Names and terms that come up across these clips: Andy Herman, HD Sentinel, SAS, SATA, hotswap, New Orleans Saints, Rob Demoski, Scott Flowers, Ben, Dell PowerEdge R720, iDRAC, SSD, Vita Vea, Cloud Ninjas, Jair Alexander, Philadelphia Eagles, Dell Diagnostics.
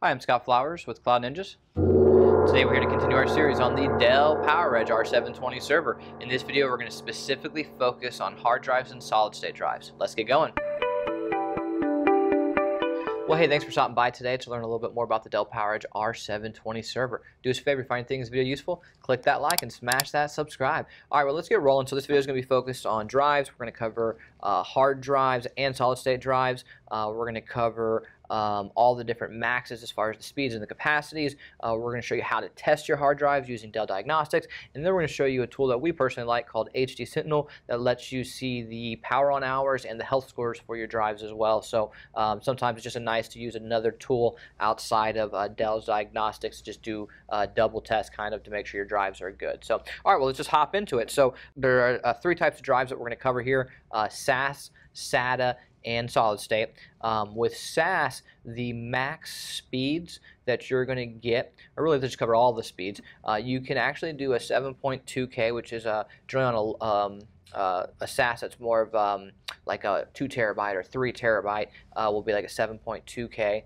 Hi, I'm Scott Flowers with Cloud Ninjas. Today we're here to continue our series on the Dell PowerEdge R720 server. In this video, we're going to specifically focus on hard drives and solid state drives. Let's get going. Well, hey, thanks for stopping by today to learn a little bit more about the Dell PowerEdge R720 server. Do us a favor, if you find this video useful, click that like and smash that subscribe. All right, well, let's get rolling. So this video is going to be focused on drives. We're going to cover hard drives and solid state drives. We're going to cover all the different maxes as far as the speeds and the capacities. We're going to show you how to test your hard drives using Dell Diagnostics, and then we're going to show you a tool that we personally like called HD Sentinel that lets you see the power on hours and the health scores for your drives as well. So sometimes it's just nice to use another tool outside of Dell's Diagnostics to just do double test kind of to make sure your drives are good. So all right, well, let's just hop into it. So there are three types of drives that we're going to cover here: SAS, SATA, and solid state. With SAS, the max speeds that you're going to get, or really just cover all the speeds, you can actually do a 7.2K, which is generally on a SAS that's more of like a 2 terabyte or 3 terabyte will be like a 7.2K.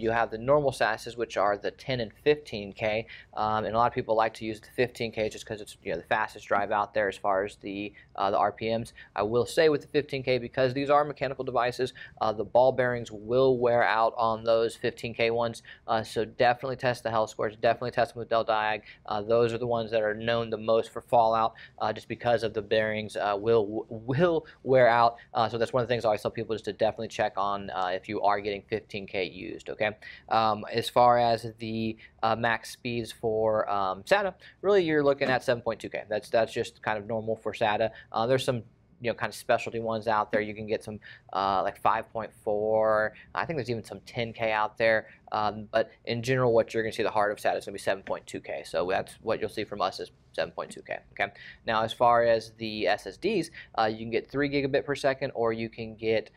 You have the normal SASs, which are the 10 and 15K, and a lot of people like to use the 15K just because it's, you know, the fastest drive out there as far as the RPMs. I will say with the 15K, because these are mechanical devices, the ball bearings will wear out on those 15K ones, so definitely test the health scores, definitely test them with Dell Diag. Those are the ones that are known the most for fallout, just because of the bearings will wear out. So that's one of the things I always tell people, is to definitely check on if you are getting 15K used, okay? As far as the max speeds for SATA, really you're looking at 7.2K. That's just kind of normal for SATA. There's some, you know, kind of specialty ones out there. You can get some like 5.4. I think there's even some 10K out there. But in general, what you're going to see, the heart of SATA is going to be 7.2K. So that's what you'll see from us, is 7.2K. Okay. Now, as far as the SSDs, you can get 3 gigabit per second, or you can get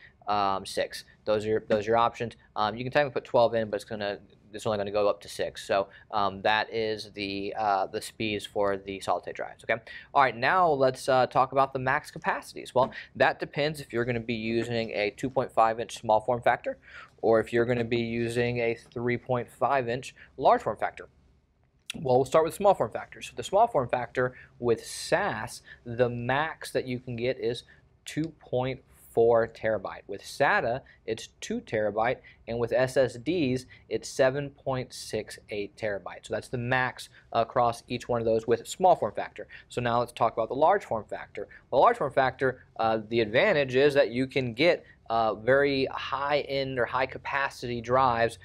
6. Those are your options. You can technically put 12 in, but it's only going to go up to 6. So that is the speeds for the solid state drives. Okay. All right. Now let's talk about the max capacities. Well, that depends if you're going to be using a 2.5-inch small form factor, or if you're going to be using a 3.5-inch large form factor. Well, we'll start with small form factors. So the small form factor with SAS, the max that you can get is 2.5. 4 terabyte. With SATA, it's 2 terabyte, and with SSDs, it's 7.68 terabyte. So that's the max across each one of those with small form factor. So now let's talk about the large form factor. Well, large form factor, the advantage is that you can get very high-end or high-capacity drives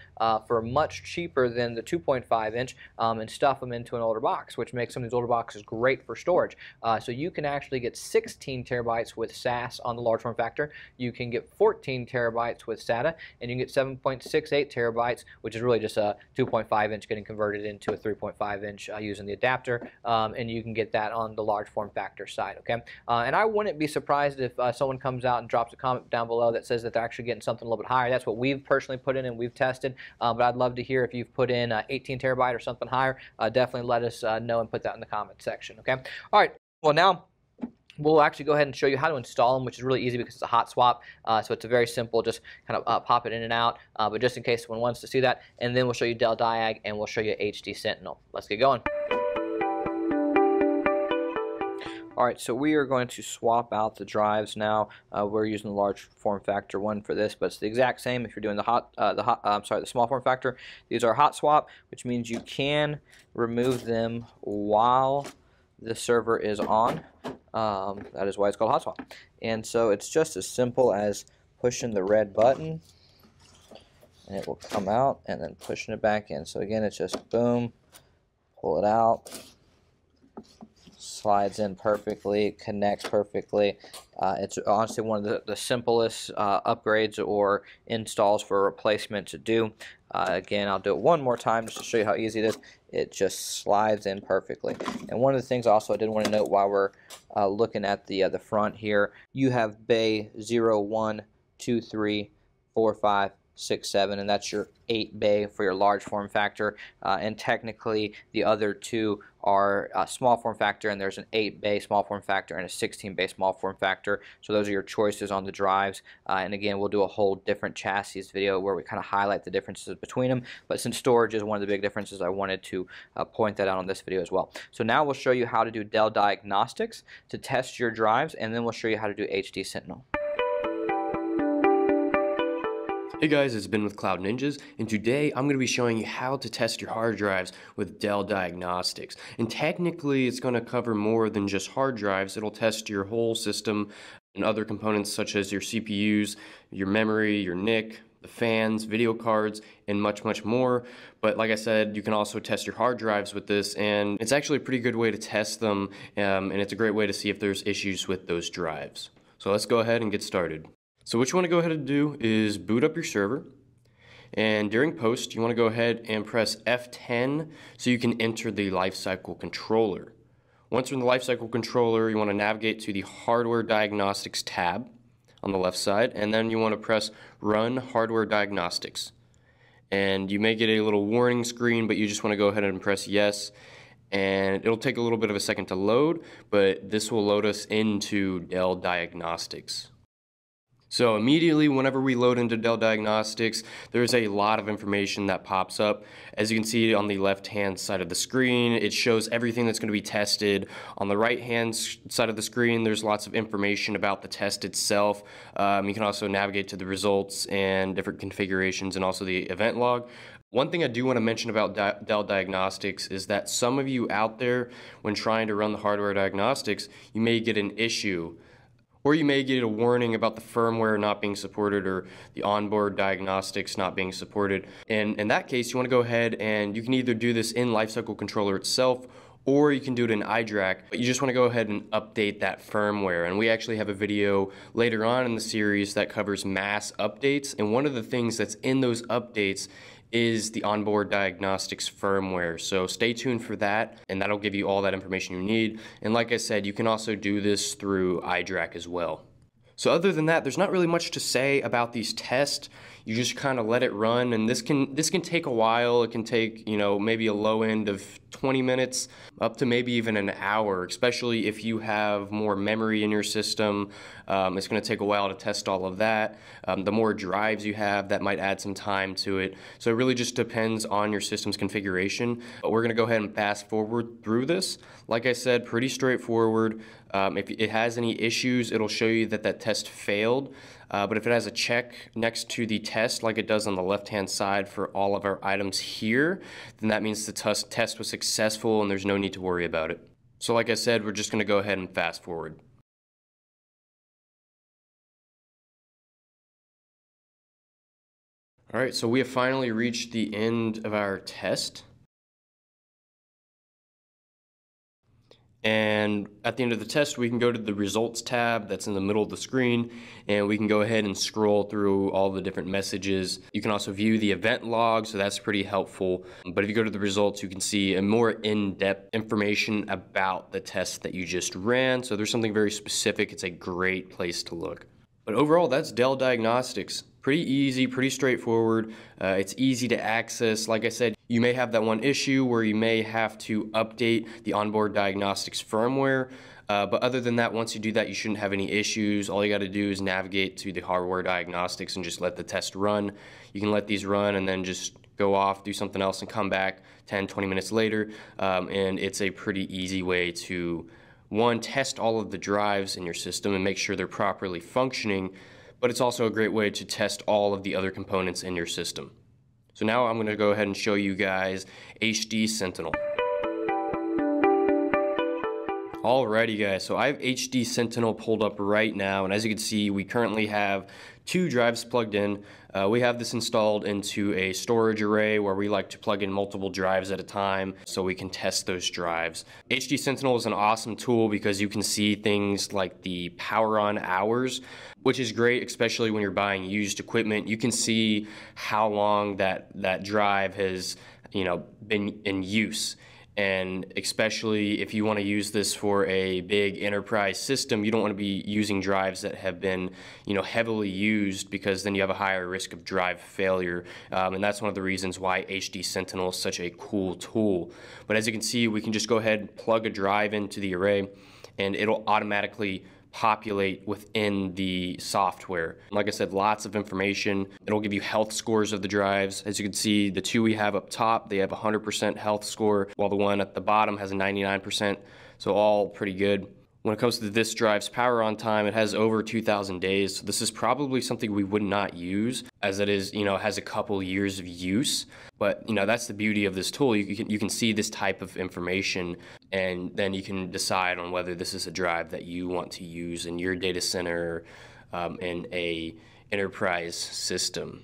for much cheaper than the 2.5-inch, and stuff them into an older box, which makes some of these older boxes great for storage. So you can actually get 16 terabytes with SAS on the large form factor. You can get 14 terabytes with SATA, and you can get 7.68 terabytes, which is really just a 2.5-inch getting converted into a 3.5-inch using the adapter, and you can get that on the large form factor side. Okay, and I wouldn't be surprised if someone comes out and drops a comment down below that says that they're actually getting something a little bit higher. That's what we've personally put in and we've tested, but I'd love to hear if you've put in 18 terabyte or something higher. Definitely let us know and put that in the comment section, okay? All right, well, now we'll actually go ahead and show you how to install them, which is really easy because it's a hot swap. So it's a very simple, just kind of pop it in and out, but just in case someone wants to see that, and then we'll show you Dell Diag and we'll show you HD Sentinel. Let's get going. All right, so we are going to swap out the drives now. We're using the large form factor one for this, but it's the exact same if you're doing the small form factor. These are hot swap, which means you can remove them while the server is on. That is why it's called hot swap. And so it's just as simple as pushing the red button, and it will come out, and then pushing it back in. So again, it's just boom, pull it out. Slides in perfectly, connects perfectly. It's honestly one of the simplest upgrades or installs for replacement to do. Again, I'll do it one more time just to show you how easy it is. It just slides in perfectly. And one of the things also I did want to note while we're looking at the front here, you have bay 0, 1, 2, 3, 4, 5, 6, 7, and that's your 8 bay for your large form factor. And technically, the other two are a small form factor, and there's an 8-bay small form factor and a 16-bay small form factor. So those are your choices on the drives. And again, we'll do a whole different chassis video where we kind of highlight the differences between them. But since storage is one of the big differences, I wanted to point that out on this video as well. So now we'll show you how to do Dell Diagnostics to test your drives, and then we'll show you how to do HD Sentinel. Hey guys, it's Ben with Cloud Ninjas, and today I'm going to be showing you how to test your hard drives with Dell Diagnostics. And technically it's going to cover more than just hard drives. It'll test your whole system and other components such as your CPUs, your memory, your NIC, the fans, video cards, and much, much more. But like I said, you can also test your hard drives with this, and it's actually a pretty good way to test them, and it's a great way to see if there's issues with those drives. So let's go ahead and get started. So what you want to go ahead and do is boot up your server, and during post you want to go ahead and press F10 so you can enter the lifecycle controller. Once you're in the lifecycle controller, you want to navigate to the hardware diagnostics tab on the left side, and then you want to press run hardware diagnostics. And you may get a little warning screen, but you just want to go ahead and press yes, and it'll take a little bit of a second to load, but this will load us into Dell Diagnostics. So immediately whenever we load into Dell Diagnostics, there's a lot of information that pops up. As you can see on the left hand side of the screen, it shows everything that's going to be tested. On the right hand side of the screen, there's lots of information about the test itself. You can also navigate to the results and different configurations, and also the event log. One thing I do want to mention about Dell Diagnostics is that some of you out there, when trying to run the hardware diagnostics, you may get an issue. Or you may get a warning about the firmware not being supported, or the onboard diagnostics not being supported. And in that case, you want to go ahead and you can either do this in Lifecycle Controller itself, or you can do it in iDRAC, but you just want to go ahead and update that firmware. And we actually have a video later on in the series that covers mass updates. And one of the things that's in those updates is the onboard diagnostics firmware. So stay tuned for that, and that'll give you all that information you need. And like I said, you can also do this through iDRAC as well. So other than that, there's not really much to say about these tests. You just kind of let it run, and this can take a while. It can take, you know, maybe a low end of 20 minutes up to maybe even an hour, especially if you have more memory in your system. It's going to take a while to test all of that. The more drives you have, that might add some time to it. So it really just depends on your system's configuration. But we're going to go ahead and fast forward through this. Like I said, pretty straightforward. If it has any issues, it'll show you that that test failed. But if it has a check next to the test, like it does on the left-hand side for all of our items here, then that means the test was successful and there's no need to worry about it. So like I said, we're just going to go ahead and fast forward. All right, so we have finally reached the end of our test. And at the end of the test, we can go to the results tab that's in the middle of the screen, and we can go ahead and scroll through all the different messages. You can also view the event log, so that's pretty helpful. But if you go to the results, you can see a more in-depth information about the test that you just ran. So there's something very specific. It's a great place to look. But overall, that's Dell Diagnostics. Pretty easy, pretty straightforward. It's easy to access. Like I said, you may have that one issue where you may have to update the onboard diagnostics firmware. But other than that, once you do that, you shouldn't have any issues. All you got to do is navigate to the hardware diagnostics and just let the test run. You can let these run and then just go off, do something else, and come back 10, 20 minutes later. And it's a pretty easy way to, one, test all of the drives in your system and make sure they're properly functioning. But it's also a great way to test all of the other components in your system. So now I'm going to go ahead and show you guys HD Sentinel. Alrighty guys, so I have HD Sentinel pulled up right now, and as you can see, we currently have two drives plugged in. We have this installed into a storage array where we like to plug in multiple drives at a time so we can test those drives. HD Sentinel is an awesome tool because you can see things like the power on hours, which is great, especially when you're buying used equipment. You can see how long that drive has, you know, been in use. And especially if you want to use this for a big enterprise system, you don't want to be using drives that have been, you know, heavily used, because then you have a higher risk of drive failure. And that's one of the reasons why HD Sentinel is such a cool tool. But as you can see, we can just go ahead and plug a drive into the array, and it'll automatically populate within the software. Like I said, lots of information. It'll give you health scores of the drives. As you can see, the two we have up top, they have 100% health score, while the one at the bottom has a 99%, so all pretty good. When it comes to this drive's power on time, it has over 2,000 days. So this is probably something we would not use, as it is, you know, has a couple years of use. But, you know, that's the beauty of this tool. You can see this type of information, and then you can decide on whether this is a drive that you want to use in your data center, in a enterprise system.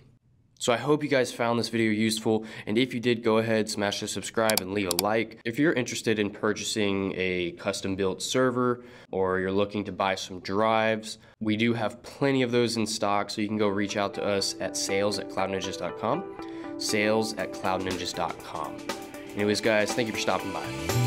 So I hope you guys found this video useful, and if you did, go ahead, smash the subscribe and leave a like. If you're interested in purchasing a custom built server, or you're looking to buy some drives, we do have plenty of those in stock, so you can go reach out to us at sales@cloudninjas.com. Anyways guys, thank you for stopping by.